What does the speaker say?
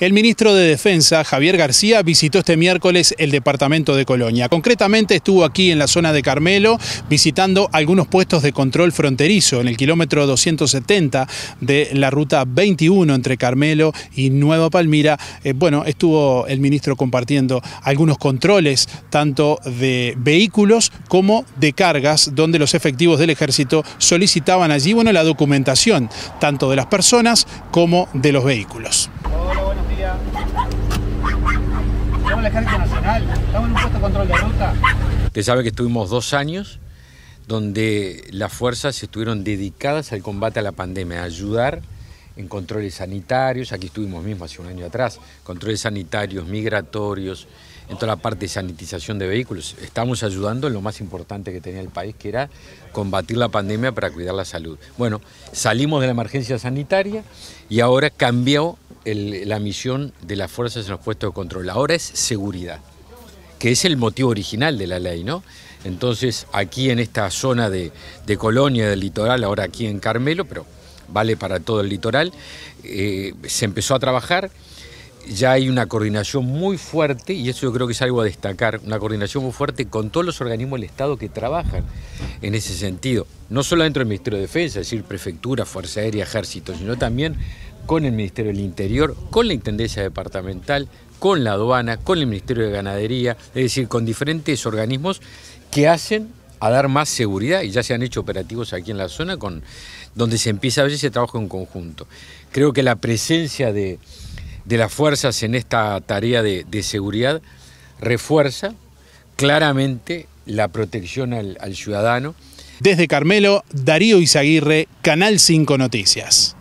El ministro de Defensa, Javier García, visitó este miércoles el departamento de Colonia. Concretamente estuvo aquí en la zona de Carmelo visitando algunos puestos de control fronterizo en el kilómetro 270 de la ruta 21 entre Carmelo y Nueva Palmira. Bueno, estuvo el ministro compartiendo algunos controles tanto de vehículos como de cargas, donde los efectivos del ejército solicitaban allí, bueno, la documentación tanto de las personas como de los vehículos. Estamos en el Ejército Nacional, estamos en un puesto de control de ruta. Usted sabe que estuvimos 2 años donde las fuerzas estuvieron dedicadas al combate a la pandemia, a ayudar en controles sanitarios. Aquí estuvimos mismo hace un año atrás, controles sanitarios, migratorios, en toda la parte de sanitización de vehículos. Estamos ayudando en lo más importante que tenía el país, que era combatir la pandemia para cuidar la salud. Bueno, salimos de la emergencia sanitaria y ahora cambió la misión de las fuerzas en los puestos de control. Ahora es seguridad, que es el motivo original de la ley, ¿no? Entonces, aquí en esta zona de Colonia, del litoral, ahora aquí en Carmelo, pero vale para todo el litoral, se empezó a trabajar. Ya hay una coordinación muy fuerte, y eso yo creo que es algo a destacar, una coordinación muy fuerte con todos los organismos del Estado que trabajan en ese sentido. No solo dentro del Ministerio de Defensa, es decir, Prefectura, Fuerza Aérea, Ejército, sino también con el Ministerio del Interior, con la Intendencia Departamental, con la Aduana, con el Ministerio de Ganadería, es decir, con diferentes organismos que hacen a dar más seguridad, y ya se han hecho operativos aquí en la zona donde se empieza a ver ese trabajo en conjunto. Creo que la presencia de las fuerzas en esta tarea de seguridad refuerza claramente la protección al ciudadano. Desde Carmelo, Darío Izaguirre, Canal 5 Noticias.